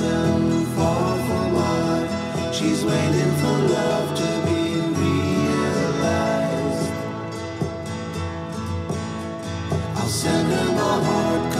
doesn't fall for mine. She's waiting for love to be realized. I'll send her my heart.